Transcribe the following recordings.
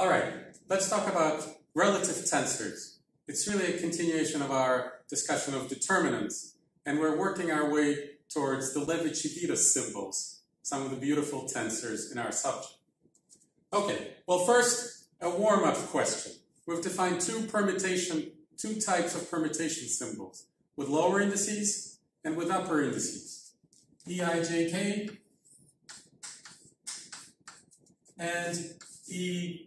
All right, let's talk about relative tensors. It's really a continuation of our discussion of determinants, and we're working our way towards the Levi-Civita symbols, some of the beautiful tensors in our subject. Okay, well first, a warm-up question. We've defined two types of permutation symbols, with lower indices and with upper indices, EIJK and EIJK.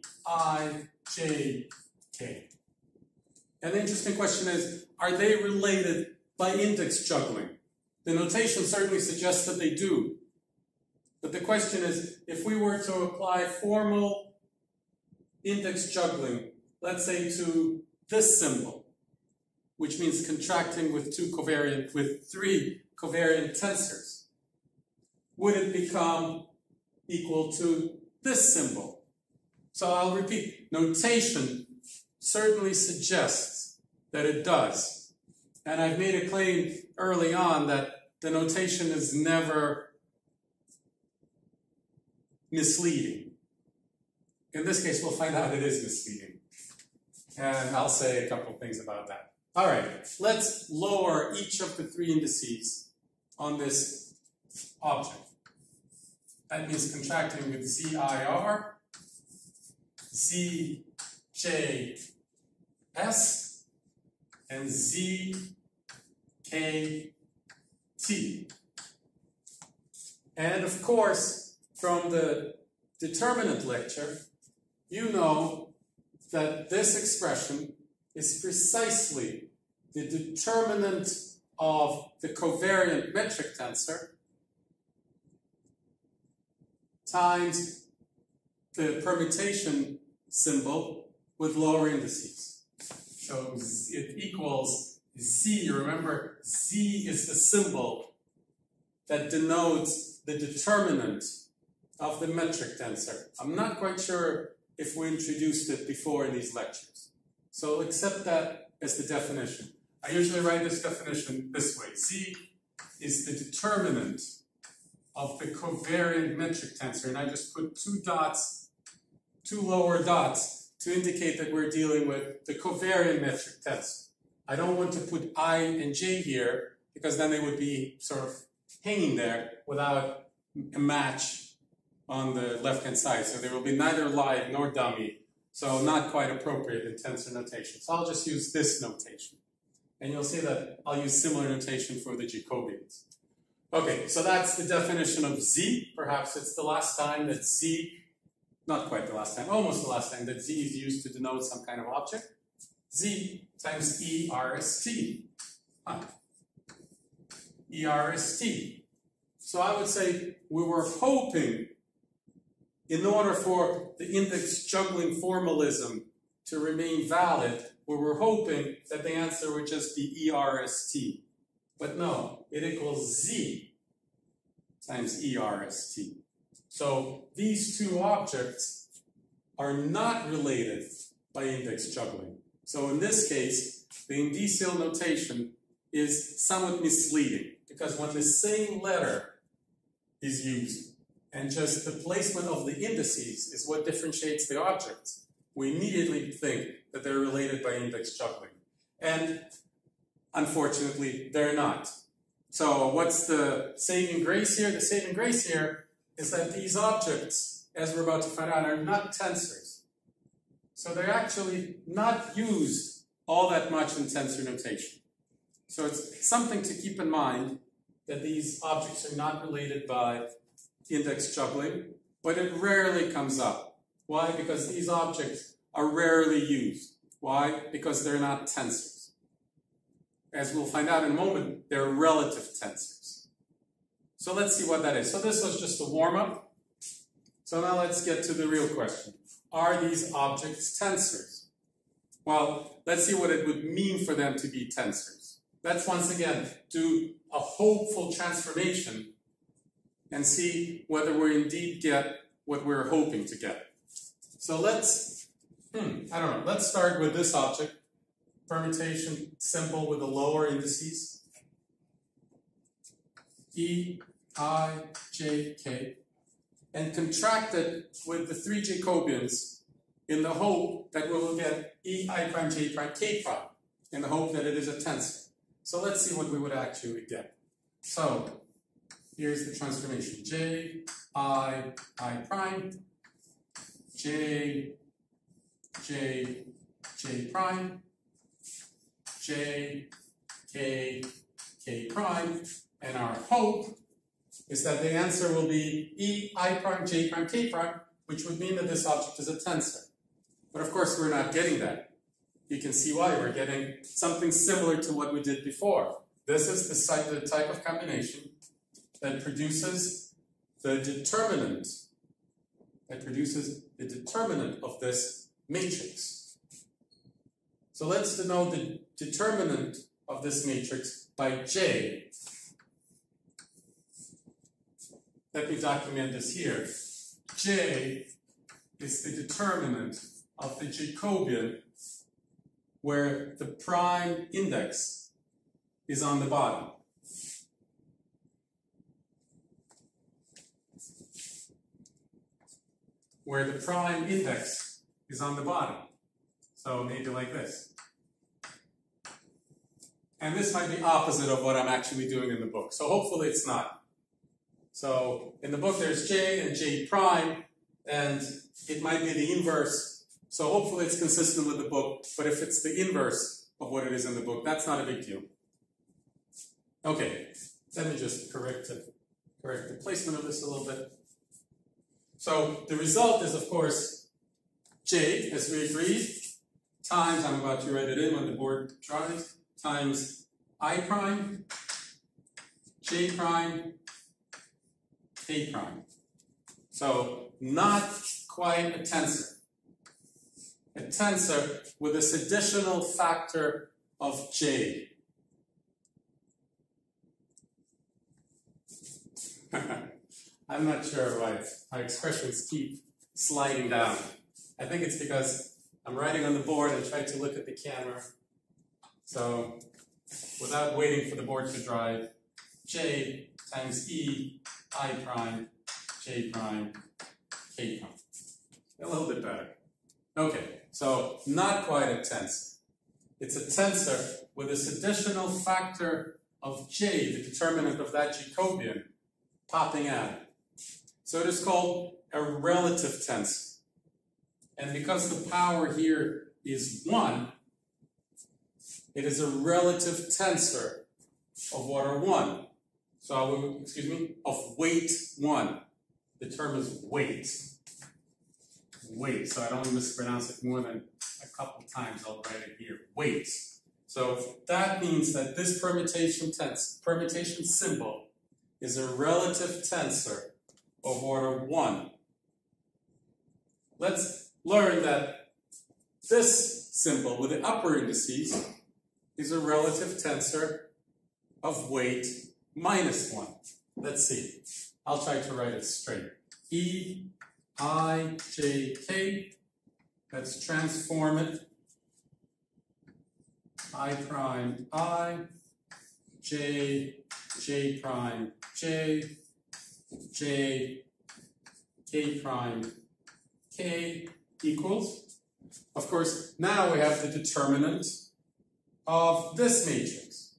An interesting question is, are they related by index juggling? The notation certainly suggests that they do. But the question is, if we were to apply formal index juggling, let's say to this symbol, which means contracting with three covariant tensors, would it become equal to this symbol? So I'll repeat, notation certainly suggests that it does. And I've made a claim early on that the notation is never misleading. In this case, we'll find out it is misleading. And I'll say a couple things about that. All right, let's lower each of the three indices on this object. That means contracting with CIR, ZJS, and ZKT. And of course, from the determinant lecture, you know that this expression is precisely the determinant of the covariant metric tensor times the permutation symbol with lower indices. So it equals Z. Remember, Z is the symbol that denotes the determinant of the metric tensor. I'm not quite sure if we introduced it before in these lectures. So accept that as the definition. I usually write this definition this way. Z is the determinant of the covariant metric tensor, and I just put two lower dots to indicate that we're dealing with the covariant metric tensor. I don't want to put I and J here because then they would be sort of hanging there without a match on the left-hand side. So there will be neither live nor dummy. So not quite appropriate in tensor notation. So I'll just use this notation. And you'll see that I'll use similar notation for the Jacobians. Okay, so that's the definition of Z. Perhaps it's the last time that Z, not quite the last time, almost the last time that Z is used to denote some kind of object. Z times ERST. ERST. So I would say we were hoping, in order for the index juggling formalism to remain valid, we were hoping that the answer would just be ERST. But no, it equals Z times ERST. So these two objects are not related by index juggling. So in this case, the indicial notation is somewhat misleading because when the same letter is used, and just the placement of the indices is what differentiates the objects, we immediately think that they're related by index juggling. And unfortunately, they're not. So what's the saving grace here? The saving grace here is that these objects, as we're about to find out, are not tensors. So they're actually not used all that much in tensor notation. So it's something to keep in mind that these objects are not related by index juggling, but it rarely comes up. Why? Because these objects are rarely used. Why? Because they're not tensors. As we'll find out in a moment, they're relative tensors. So let's see what that is. So this was just a warm-up. So now let's get to the real question. Are these objects tensors? Well, let's see what it would mean for them to be tensors. Let's once again do a hopeful transformation and see whether we indeed get what we're hoping to get. So let's, let's start with this object, permutation symbol with the lower indices, E, I, J, K, and contract it with the three Jacobians in the hope that we will get ei prime j prime k prime, in the hope that it is a tensor. So let's see what we would actually get. So here's the transformation: j I prime, j prime, j k prime, and our hope is that the answer will be ei prime j prime k prime, which would mean that this object is a tensor. But of course, we're not getting that. You can see why. We're getting something similar to what we did before. This is the type of combination that produces the determinant of this matrix. So let's denote the determinant of this matrix by J. Let me document this here. J is the determinant of the Jacobian where the prime index is on the bottom. Where the prime index is on the bottom. So maybe like this. And this might be opposite of what I'm actually doing in the book. So hopefully it's not. So in the book there's J and J prime, and it might be the inverse. So hopefully it's consistent with the book, but if it's the inverse of what it is in the book, that's not a big deal. Okay, let me just correct the placement of this a little bit. So the result is, of course, J, as we agreed, times, I'm about to write it in when the board tries, times I prime, J prime, K prime. So not quite a tensor. A tensor with this additional factor of J. I'm not sure why my expressions keep sliding down. I think it's because I'm writing on the board and trying to look at the camera. So without waiting for the board to dry, J times ei prime, J prime, K prime. A little bit better. Okay, so not quite a tensor. It's a tensor with this additional factor of J, the determinant of that Jacobian, popping out. So it is called a relative tensor. And because the power here is 1, it is a relative tensor of order 1. So, of weight 1. The term is weight. Weight. So I don't mispronounce it more than a couple times. I'll write it here. Weight. So that means that this permutation symbol is a relative tensor of order 1. Let's learn that this symbol with the upper indices is a relative tensor of weight minus 1. Let's see. I'll try to write it straight. Eijk. Let's transform it. I prime I, J prime J, K prime K equals. Of course, now we have the determinant of this matrix.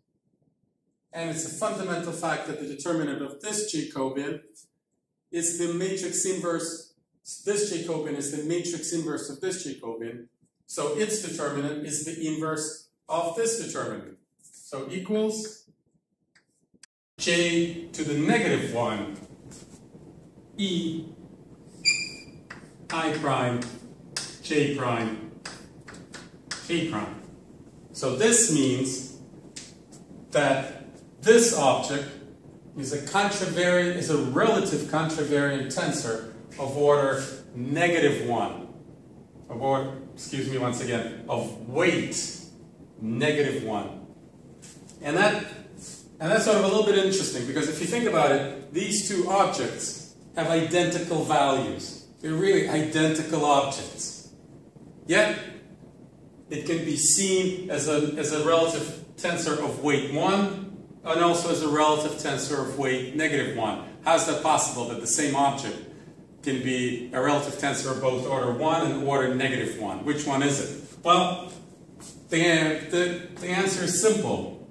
And it's a fundamental fact that the determinant of this Jacobian is the matrix inverse. This Jacobian is the matrix inverse of this Jacobian. So its determinant is the inverse of this determinant. So equals J to the negative 1. ei prime, J prime, K prime. So this means that this object is a contravariant, is a relative contravariant tensor of order -1. Of order, of weight -1. And that's sort of a little bit interesting, because if you think about it, these two objects have identical values. They're really identical objects. Yet, it can be seen as a relative tensor of weight 1 and also as a relative tensor of weight -1. How is that possible that the same object can be a relative tensor of both order 1 and order negative 1. Which one is it? Well, the answer is simple.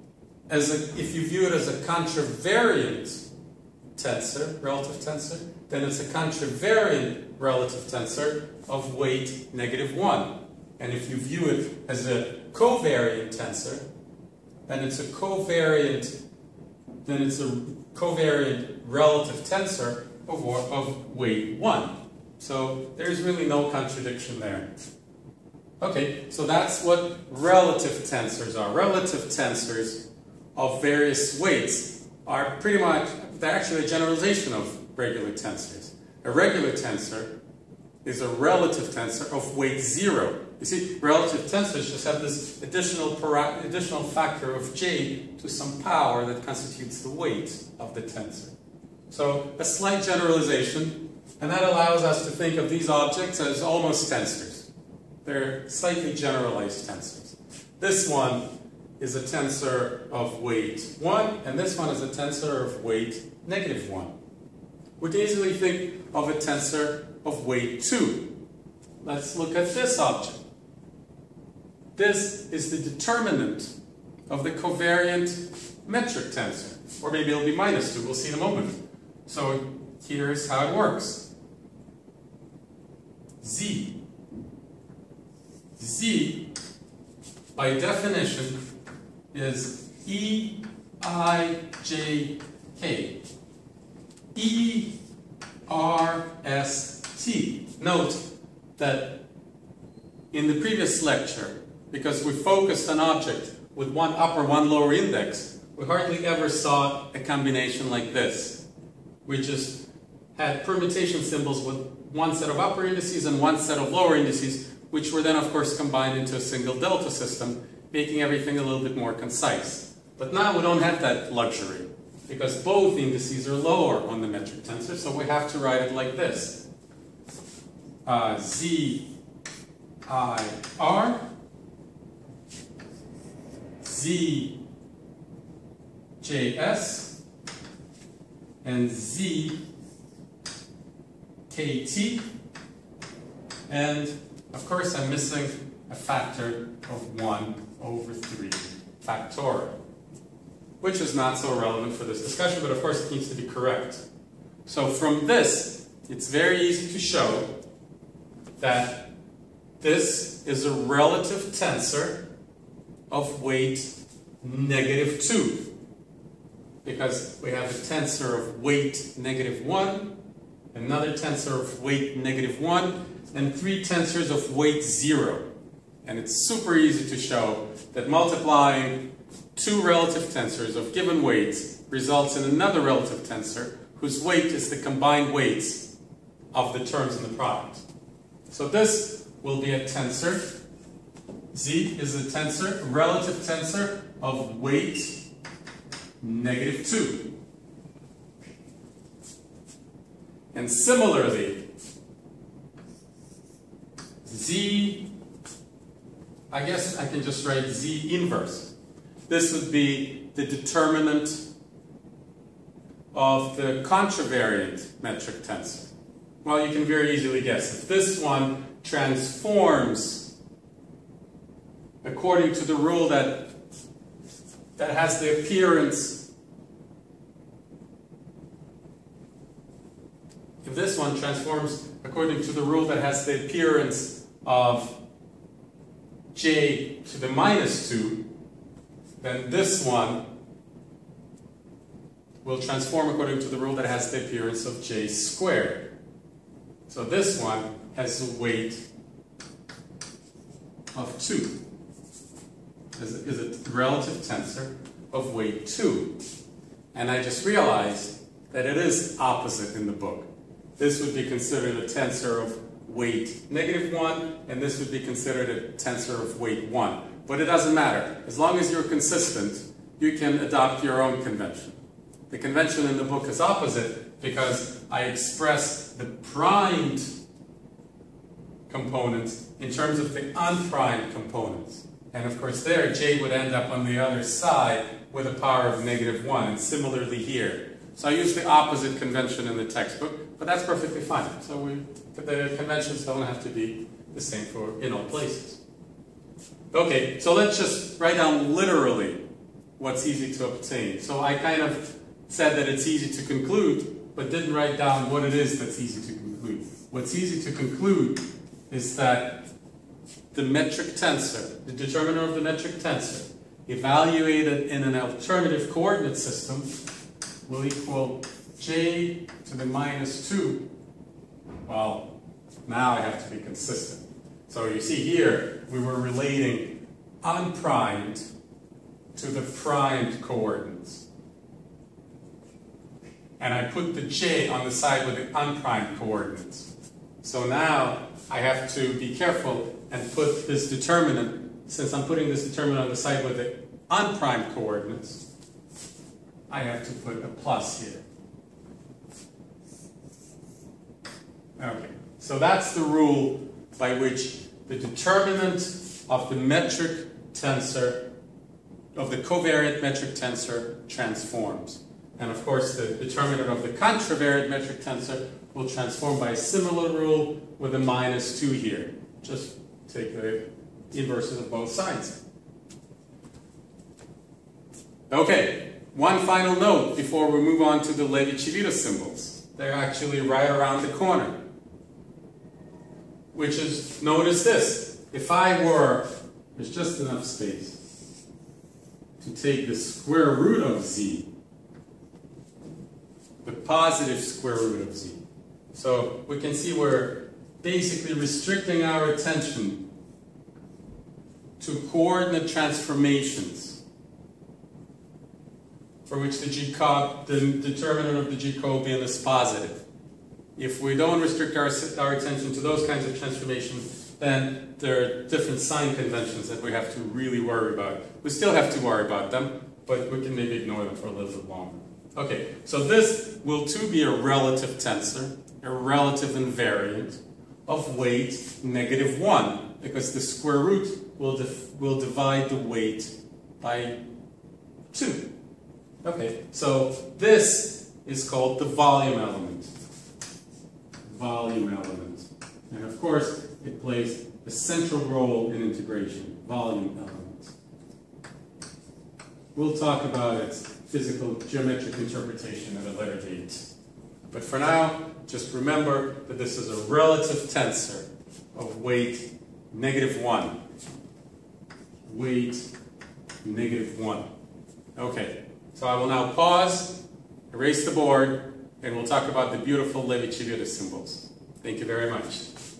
If you view it as a contravariant tensor, relative tensor, then it's a contravariant relative tensor of weight negative 1. And if you view it as a covariant tensor, then it's a covariant relative tensor of weight 1. So there's really no contradiction there. Okay, so that's what relative tensors are. Relative tensors of various weights are pretty much, they're actually a generalization of regular tensors. A regular tensor is a relative tensor of weight 0. You see, relative tensors just have this additional factor of j to some power that constitutes the weight of the tensor. So a slight generalization, and that allows us to think of these objects as almost tensors. They're slightly generalized tensors. This one is a tensor of weight 1, and this one is a tensor of weight negative 1. We can easily think of a tensor of weight 2. Let's look at this object. This is the determinant of the covariant metric tensor, or maybe it'll be minus 2, we'll see in a moment. So here's how it works. Z, by definition, is EIJK. ERST. Note that in the previous lecture, because we focused an object with one upper, one lower index, we hardly ever saw a combination like this. We just had permutation symbols with one set of upper indices and one set of lower indices, which were then of course combined into a single delta system, making everything a little bit more concise. But now we don't have that luxury, because both indices are lower on the metric tensor, so we have to write it like this. ZIR, ZJS, and ZKT, and of course I'm missing a factor of 1/3 factorial, which is not so relevant for this discussion, but of course it needs to be correct. So from this, it's very easy to show that this is a relative tensor of weight negative 2, because we have a tensor of weight negative 1, another tensor of weight negative 1, and 3 tensors of weight 0. And it's super easy to show that multiplying 2 relative tensors of given weights results in another relative tensor whose weight is the combined weights of the terms in the product. So this will be a tensor. Z is a tensor, relative tensor of weight negative 2. And similarly, Z, I guess I can just write Z inverse. This would be the determinant of the contravariant metric tensor. Well, you can very easily guess. If this one transforms according to the rule that has the appearance, if this one transforms according to the rule that has the appearance of j to the minus 2, then this one will transform according to the rule that has the appearance of j squared. So this one has a weight of 2, is a relative tensor of weight 2. And I just realized that it is opposite in the book. This would be considered a tensor of weight negative 1, and this would be considered a tensor of weight 1. But it doesn't matter. As long as you're consistent, you can adopt your own convention. The convention in the book is opposite because I express the primed components in terms of the unprimed components. And of course there, j would end up on the other side with a power of negative 1, and similarly here. So I use the opposite convention in the textbook, But that's perfectly fine. So the conventions don't have to be the same for in all places. Okay, so let's just write down literally what's easy to obtain. So I kind of said that it's easy to conclude, but didn't write down what it is that's easy to conclude. What's easy to conclude is that the metric tensor, the determiner of the metric tensor, evaluated in an alternative coordinate system will equal j to the minus 2. Well, now I have to be consistent. So you see here, we were relating unprimed to the primed coordinates. And I put the j on the side with the unprimed coordinates. So now I have to be careful and put this determinant, since I'm putting this determinant on the side with the unprimed coordinates, I have to put a plus here. Okay, so that's the rule by which the determinant of the metric tensor, of the covariant metric tensor, transforms. And of course, the determinant of the contravariant metric tensor will transform by a similar rule with a minus 2 here. Just take the inverses of both sides. Okay, one final note before we move on to the Levi-Civita symbols. They're actually right around the corner. Which is, notice this, if I were, there's just enough space to take the square root of z, the positive square root of z. So we can see we're basically restricting our attention to coordinate transformations for which the determinant of the Jacobian is positive. If we don't restrict our attention to those kinds of transformations, then there are different sign conventions that we have to really worry about. We still have to worry about them, but we can maybe ignore them for a little bit longer. Okay, so this will too be a relative tensor, a relative invariant of weight -1, because the square root will divide the weight by 2. Okay, so this is called the volume element. Volume element. And of course, it plays a central role in integration. Volume element. We'll talk about its physical geometric interpretation at a later date. But for now, just remember that this is a relative tensor of weight -1. Weight -1. Okay, so I will now pause, erase the board, and we'll talk about the beautiful Levi-Civita symbols. Thank you very much.